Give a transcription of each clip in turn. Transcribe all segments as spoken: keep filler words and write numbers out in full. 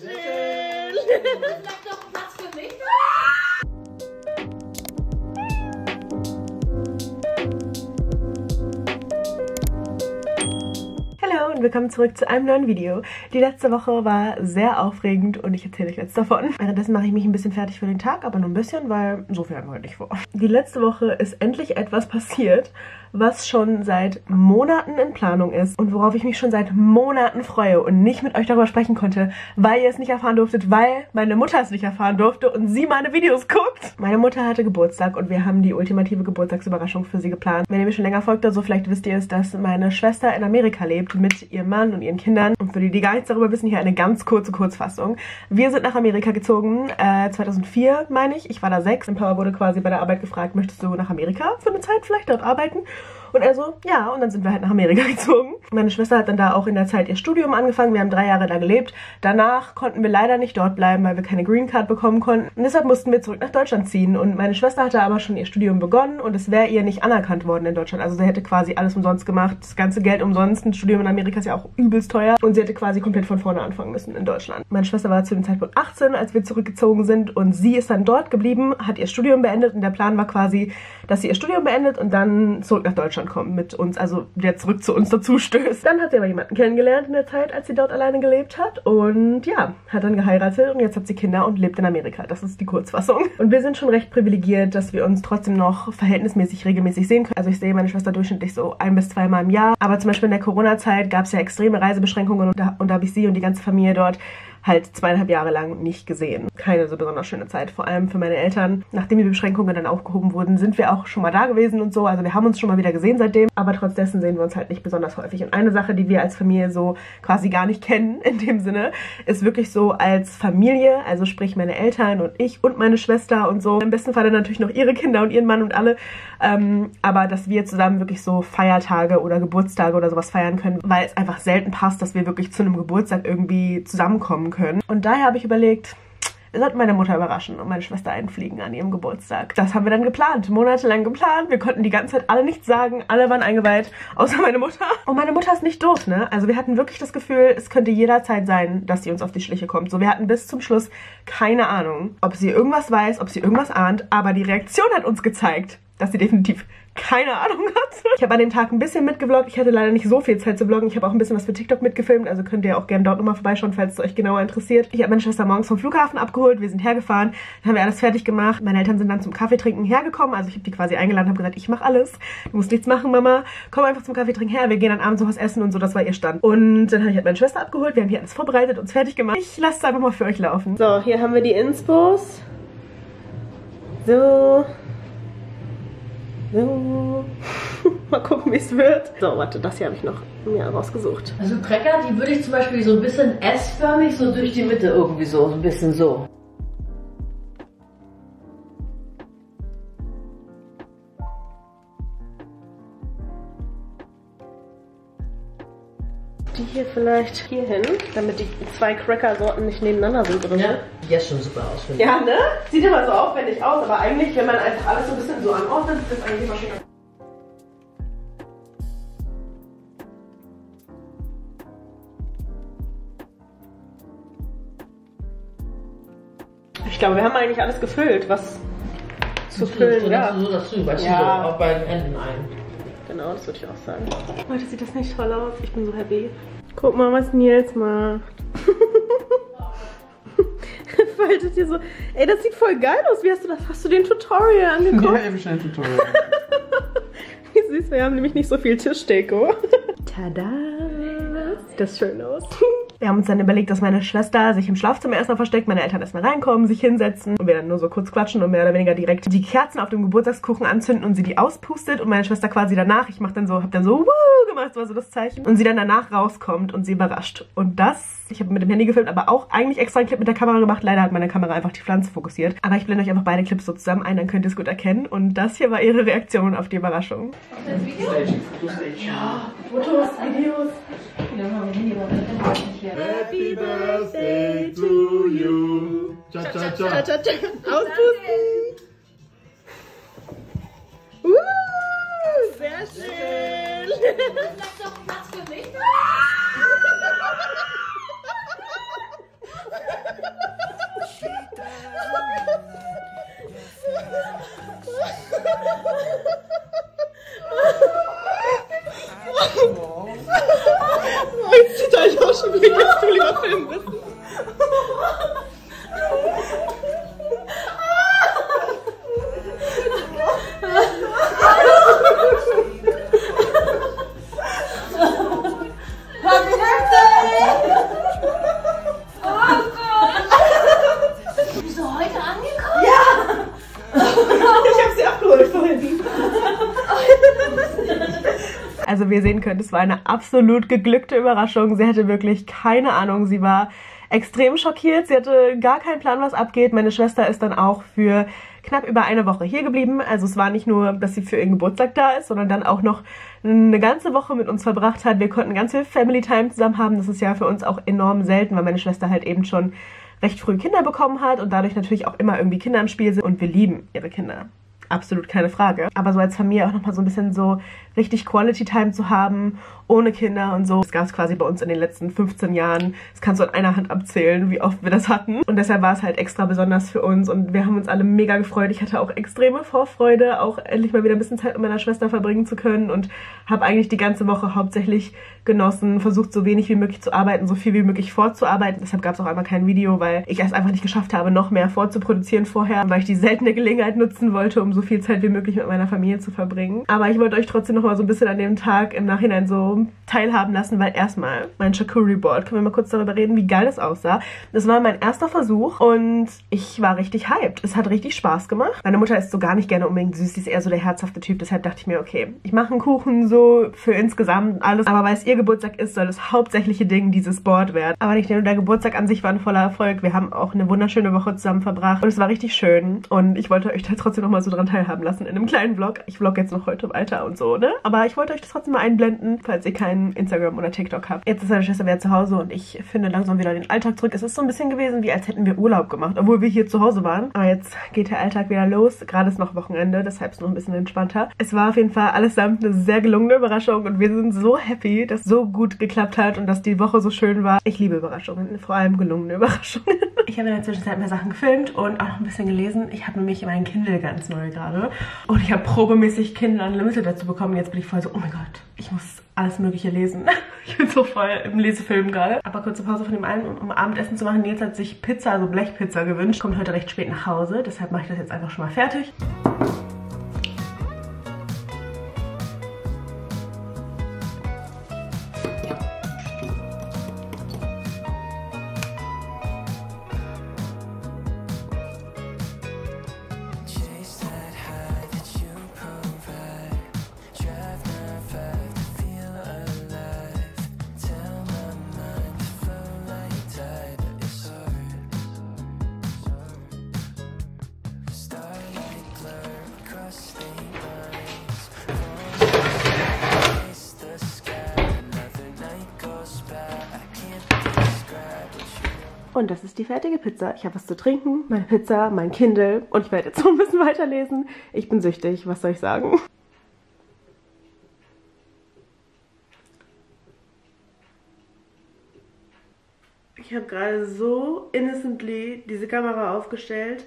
Schnell! Das bleibt doch Platz für mich. Hallo und willkommen zurück zu einem neuen Video. Die letzte Woche war sehr aufregend und ich erzähle euch jetzt davon. Währenddessen mache ich mich ein bisschen fertig für den Tag, aber nur ein bisschen, weil so viel haben wir heute nicht vor. Die letzte Woche ist endlich etwas passiert, was schon seit Monaten in Planung ist und worauf ich mich schon seit Monaten freue und nicht mit euch darüber sprechen konnte, weil ihr es nicht erfahren durftet, weil meine Mutter es nicht erfahren durfte und sie meine Videos guckt. Meine Mutter hatte Geburtstag und wir haben die ultimative Geburtstagsüberraschung für sie geplant. Wenn ihr mir schon länger folgt, also vielleicht wisst ihr es, dass meine Schwester in Amerika lebt mit ihrem Mann und ihren Kindern. Und für die, die gar nichts darüber wissen, hier eine ganz kurze Kurzfassung. Wir sind nach Amerika gezogen, äh, zweitausendvier meine ich. Ich war da sechs. Und Papa wurde quasi bei der Arbeit gefragt, möchtest du nach Amerika für eine Zeit vielleicht dort arbeiten? Und also, ja, und dann sind wir halt nach Amerika gezogen. Meine Schwester hat dann da auch in der Zeit ihr Studium angefangen. Wir haben drei Jahre da gelebt. Danach konnten wir leider nicht dort bleiben, weil wir keine Green Card bekommen konnten. Und deshalb mussten wir zurück nach Deutschland ziehen. Und meine Schwester hatte aber schon ihr Studium begonnen und es wäre ihr nicht anerkannt worden in Deutschland. Also sie hätte quasi alles umsonst gemacht, das ganze Geld umsonst. Ein Studium in Amerika ist ja auch übelst teuer. Und sie hätte quasi komplett von vorne anfangen müssen in Deutschland. Meine Schwester war zu dem Zeitpunkt achtzehn, als wir zurückgezogen sind. Und sie ist dann dort geblieben, hat ihr Studium beendet. Und der Plan war quasi, dass sie ihr Studium beendet und dann zurück nach Deutschland kommen mit uns, also der zurück zu uns dazu stößt. Dann hat sie aber jemanden kennengelernt in der Zeit, als sie dort alleine gelebt hat und ja, hat dann geheiratet und jetzt hat sie Kinder und lebt in Amerika. Das ist die Kurzfassung. Und wir sind schon recht privilegiert, dass wir uns trotzdem noch verhältnismäßig regelmäßig sehen können. Also ich sehe meine Schwester durchschnittlich so ein bis zweimal im Jahr, aber zum Beispiel in der Corona-Zeit gab es ja extreme Reisebeschränkungen und da, und da habe ich sie und die ganze Familie dort halt zweieinhalb Jahre lang nicht gesehen. Keine so besonders schöne Zeit, vor allem für meine Eltern. Nachdem die Beschränkungen dann aufgehoben wurden, sind wir auch schon mal da gewesen und so. Also wir haben uns schon mal wieder gesehen seitdem, aber trotz dessen sehen wir uns halt nicht besonders häufig. Und eine Sache, die wir als Familie so quasi gar nicht kennen, in dem Sinne, ist wirklich so als Familie, also sprich meine Eltern und ich und meine Schwester und so. Im besten Fall dann natürlich noch ihre Kinder und ihren Mann und alle. Ähm, aber dass wir zusammen wirklich so Feiertage oder Geburtstage oder sowas feiern können, weil es einfach selten passt, dass wir wirklich zu einem Geburtstag irgendwie zusammenkommen können. Und daher habe ich überlegt, wir sollten meine Mutter überraschen und meine Schwester einfliegen an ihrem Geburtstag. Das haben wir dann geplant, monatelang geplant. Wir konnten die ganze Zeit alle nichts sagen, alle waren eingeweiht, außer meine Mutter. Und meine Mutter ist nicht doof, ne? Also wir hatten wirklich das Gefühl, es könnte jederzeit sein, dass sie uns auf die Schliche kommt. So, wir hatten bis zum Schluss keine Ahnung, ob sie irgendwas weiß, ob sie irgendwas ahnt, aber die Reaktion hat uns gezeigt, dass sie definitiv keine Ahnung hat. Ich habe an dem Tag ein bisschen mitgevloggt. Ich hatte leider nicht so viel Zeit zu vloggen. Ich habe auch ein bisschen was für TikTok mitgefilmt. Also könnt ihr auch gerne dort nochmal vorbeischauen, falls es euch genauer interessiert. Ich habe meine Schwester morgens vom Flughafen abgeholt. Wir sind hergefahren. Dann haben wir alles fertig gemacht. Meine Eltern sind dann zum Kaffeetrinken hergekommen. Also ich habe die quasi eingeladen und habe gesagt, ich mache alles. Du musst nichts machen, Mama. Komm einfach zum Kaffeetrinken her. Wir gehen dann abends noch was essen und so. Das war ihr Stand. Und dann habe ich halt meine Schwester abgeholt. Wir haben hier alles vorbereitet, uns fertig gemacht. Ich lasse es einfach mal für euch laufen. So, hier haben wir die Inspos. So... So. Mal gucken, wie es wird. So, warte, das hier habe ich noch mir rausgesucht. Also Cracker, die würde ich zum Beispiel so ein bisschen S-förmig so durch die Mitte irgendwie so, so ein bisschen so. Die hier vielleicht hier hin, damit die zwei Cracker-Sorten nicht nebeneinander sind drin. Ja, die ja schon super aus. Ja, ne? Sieht immer so aufwendig aus, aber eigentlich, wenn man einfach alles so ein bisschen so anordnet, ist das eigentlich immer schön. Ich glaube, wir haben eigentlich alles gefüllt, was zu füllen gab. So, das zu, weißt ja. Du, so auf beiden Enden ein. Genau, das würde ich auch sagen. Leute, sieht das nicht toll aus? Ich bin so happy. Guck mal, was Nils macht. Faltet hier so. Ey, das sieht voll geil aus. Wie hast du das? Hast du den Tutorial angeguckt? Ja, eben schon ein Tutorial. Wie süß, wir haben nämlich nicht so viel Tischdeko. Tada! Sieht das schön aus. Wir haben uns dann überlegt, dass meine Schwester sich im Schlafzimmer erstmal versteckt, meine Eltern erstmal reinkommen, sich hinsetzen und wir dann nur so kurz quatschen und mehr oder weniger direkt die Kerzen auf dem Geburtstagskuchen anzünden und sie die auspustet und meine Schwester quasi danach, ich mach dann so, hab dann so wuh gemacht, das war so das Zeichen und sie dann danach rauskommt und sie überrascht. Und das, ich habe mit dem Handy gefilmt, aber auch eigentlich extra einen Clip mit der Kamera gemacht, leider hat meine Kamera einfach die Pflanze fokussiert. Aber ich blende euch einfach beide Clips so zusammen ein, dann könnt ihr es gut erkennen und das hier war ihre Reaktion auf die Überraschung. Auf das Video? Ja, Fotos, Videos. Happy Birthday to you. Cha cha cha cha cha. Auspusten. Uh, sehr schön. Das bleibt doch Platz für mich. Ich zieht euch auch schon wieder, dass du lieber filmen müssen. Also wie ihr sehen könnt, es war eine absolut geglückte Überraschung. Sie hatte wirklich keine Ahnung. Sie war extrem schockiert. Sie hatte gar keinen Plan, was abgeht. Meine Schwester ist dann auch für knapp über eine Woche hier geblieben. Also es war nicht nur, dass sie für ihren Geburtstag da ist, sondern dann auch noch eine ganze Woche mit uns verbracht hat. Wir konnten ganz viel Family Time zusammen haben. Das ist ja für uns auch enorm selten, weil meine Schwester halt eben schon recht früh Kinder bekommen hat und dadurch natürlich auch immer irgendwie Kinder im Spiel sind. Und wir lieben ihre Kinder. Absolut keine Frage. Aber so als Familie auch nochmal so ein bisschen so richtig Quality Time zu haben, ohne Kinder und so. Das gab es quasi bei uns in den letzten fünfzehn Jahren. Das kannst du an einer Hand abzählen, wie oft wir das hatten. Und deshalb war es halt extra besonders für uns und wir haben uns alle mega gefreut. Ich hatte auch extreme Vorfreude, auch endlich mal wieder ein bisschen Zeit mit meiner Schwester verbringen zu können und habe eigentlich die ganze Woche hauptsächlich genossen, versucht so wenig wie möglich zu arbeiten, so viel wie möglich vorzuarbeiten. Deshalb gab es auch einmal kein Video, weil ich es einfach nicht geschafft habe, noch mehr vorzuproduzieren vorher, weil ich die seltene Gelegenheit nutzen wollte, um so viel Zeit wie möglich mit meiner Familie zu verbringen. Aber ich wollte euch trotzdem nochmal so ein bisschen an dem Tag im Nachhinein so teilhaben lassen, weil erstmal mein Charcuterie Board, können wir mal kurz darüber reden, wie geil das aussah. Das war mein erster Versuch und ich war richtig hyped. Es hat richtig Spaß gemacht. Meine Mutter ist so gar nicht gerne unbedingt süß, sie ist eher so der herzhafte Typ, deshalb dachte ich mir, okay, ich mache einen Kuchen so für insgesamt alles, aber weil es ihr Geburtstag ist, soll das hauptsächliche Ding dieses Board werden. Aber nicht nur der Geburtstag an sich war ein voller Erfolg, wir haben auch eine wunderschöne Woche zusammen verbracht und es war richtig schön und ich wollte euch da trotzdem nochmal so dran teilhaben lassen in einem kleinen Vlog. Ich vlog jetzt noch heute weiter und so, ne? Aber ich wollte euch das trotzdem mal einblenden, falls ihr keinen Instagram oder TikTok habt. Jetzt ist meine Schwester wieder zu Hause und ich finde langsam wieder den Alltag zurück. Es ist so ein bisschen gewesen, wie als hätten wir Urlaub gemacht, obwohl wir hier zu Hause waren. Aber jetzt geht der Alltag wieder los. Gerade ist noch Wochenende, deshalb ist es noch ein bisschen entspannter. Es war auf jeden Fall allesamt eine sehr gelungene Überraschung und wir sind so happy, dass es so gut geklappt hat und dass die Woche so schön war. Ich liebe Überraschungen, vor allem gelungene Überraschungen. Ich habe in der Zwischenzeit mehr Sachen gefilmt und auch noch ein bisschen gelesen. Ich habe nämlich meinen Kindle ganz neu gerade und ich habe probemäßig Kindle Unlimited dazu bekommen. Jetzt bin ich voll so, oh mein Gott, ich muss alles mögliche lesen. Ich bin so voll im Lesefilm gerade. Aber kurze Pause von dem einen, um, um Abendessen zu machen. Nils hat sich Pizza, also Blechpizza gewünscht. Kommt heute recht spät nach Hause, deshalb mache ich das jetzt einfach schon mal fertig. Und das ist die fertige Pizza. Ich habe was zu trinken, meine Pizza, mein Kindle und ich werde jetzt so ein bisschen weiterlesen. Ich bin süchtig, was soll ich sagen? Ich habe gerade so innocently diese Kamera aufgestellt,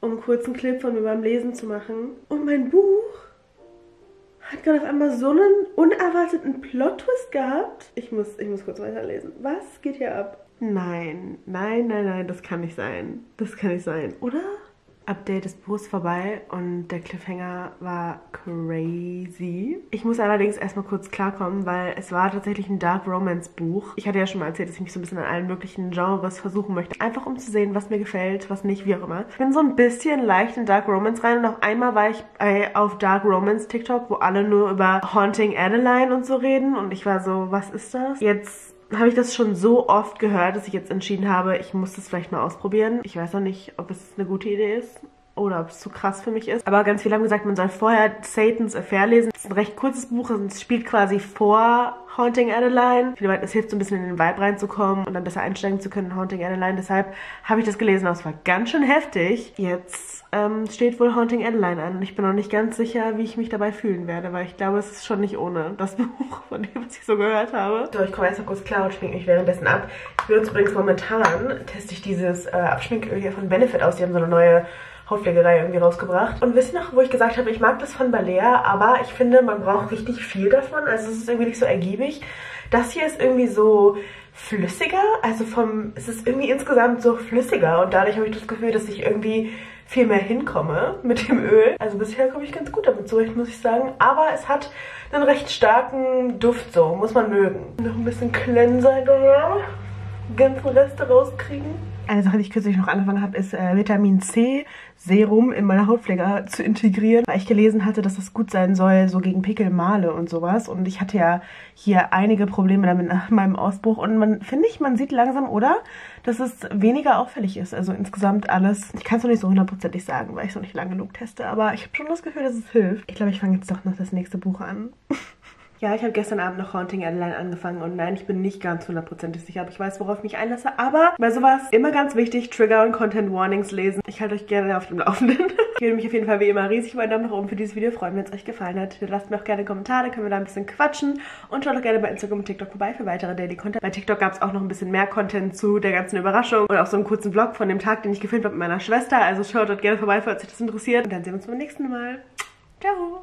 um einen kurzen Clip von mir beim Lesen zu machen. Und mein Buch hat gerade auf einmal so einen unerwarteten Plot-Twist gehabt. Ich muss, ich muss kurz weiterlesen. Was geht hier ab? Nein, nein, nein, nein, das kann nicht sein. Das kann nicht sein, oder? Update des Buchs vorbei und der Cliffhanger war crazy. Ich muss allerdings erstmal kurz klarkommen, weil es war tatsächlich ein Dark Romance Buch. Ich hatte ja schon mal erzählt, dass ich mich so ein bisschen an allen möglichen Genres versuchen möchte. Einfach um zu sehen, was mir gefällt, was nicht, wie auch immer. Ich bin so ein bisschen leicht in Dark Romance rein und auf einmal war ich bei, auf Dark Romance TikTok, wo alle nur über Haunting Adeline und so reden und ich war so, was ist das? Jetzt habe ich das schon so oft gehört, dass ich jetzt entschieden habe, ich muss das vielleicht mal ausprobieren. Ich weiß noch nicht, ob es eine gute Idee ist oder ob es zu krass für mich ist. Aber ganz viele haben gesagt, man soll vorher Satan's Affair lesen. Es ist ein recht kurzes Buch, es spielt quasi vor Haunting Adeline. Viele meinten, es hilft so ein bisschen in den Vibe reinzukommen und dann besser einsteigen zu können in Haunting Adeline. Deshalb habe ich das gelesen, aber es war ganz schön heftig. Jetzt ähm, steht wohl Haunting Adeline an und ich bin noch nicht ganz sicher, wie ich mich dabei fühlen werde, weil ich glaube, es ist schon nicht ohne das Buch von dem, was ich so gehört habe. So, ich komme erst mal kurz klar und schminke mich währenddessen ab. Für uns übrigens momentan teste ich dieses äh, Abschminköl hier von Benefit aus. Die haben so eine neue Hautpflegerei irgendwie rausgebracht. Und wisst ihr noch, wo ich gesagt habe, ich mag das von Balea, aber ich finde, man braucht richtig viel davon. Also es ist irgendwie nicht so ergiebig. Das hier ist irgendwie so flüssiger, also vom, es ist irgendwie insgesamt so flüssiger und dadurch habe ich das Gefühl, dass ich irgendwie viel mehr hinkomme mit dem Öl. Also bisher komme ich ganz gut damit zurecht, muss ich sagen. Aber es hat einen recht starken Duft, so muss man mögen. Noch ein bisschen Cleanser da, ganzen Reste rauskriegen. Eine Sache, die ich kürzlich noch angefangen habe, ist äh, Vitamin C Serum in meine Hautpflege zu integrieren, weil ich gelesen hatte, dass das gut sein soll, so gegen Pickel, Male und sowas. Und ich hatte ja hier einige Probleme damit nach meinem Ausbruch. Und man, finde ich, man sieht langsam, oder, dass es weniger auffällig ist. Also insgesamt alles. Ich kann es noch nicht so hundertprozentig sagen, weil ich es noch nicht lange genug teste. Aber ich habe schon das Gefühl, dass es hilft. Ich glaube, ich fange jetzt doch noch das nächste Buch an. Ja, ich habe gestern Abend noch Haunting Adeline angefangen und nein, ich bin nicht ganz hundertprozentig sicher, aber ich weiß, worauf ich mich einlasse. Aber bei sowas immer ganz wichtig, Trigger und Content Warnings lesen. Ich halte euch gerne auf dem Laufenden. Ich würde mich auf jeden Fall wie immer riesig über einen Daumen nach oben für dieses Video freuen, wenn es euch gefallen hat. Lasst mir auch gerne Kommentare, können wir da ein bisschen quatschen. Und schaut doch gerne bei Instagram und TikTok vorbei für weitere Daily Content. Bei TikTok gab es auch noch ein bisschen mehr Content zu der ganzen Überraschung und auch so einen kurzen Vlog von dem Tag, den ich gefilmt habe mit meiner Schwester. Also schaut dort gerne vorbei, falls euch das interessiert. Und dann sehen wir uns beim nächsten Mal. Ciao!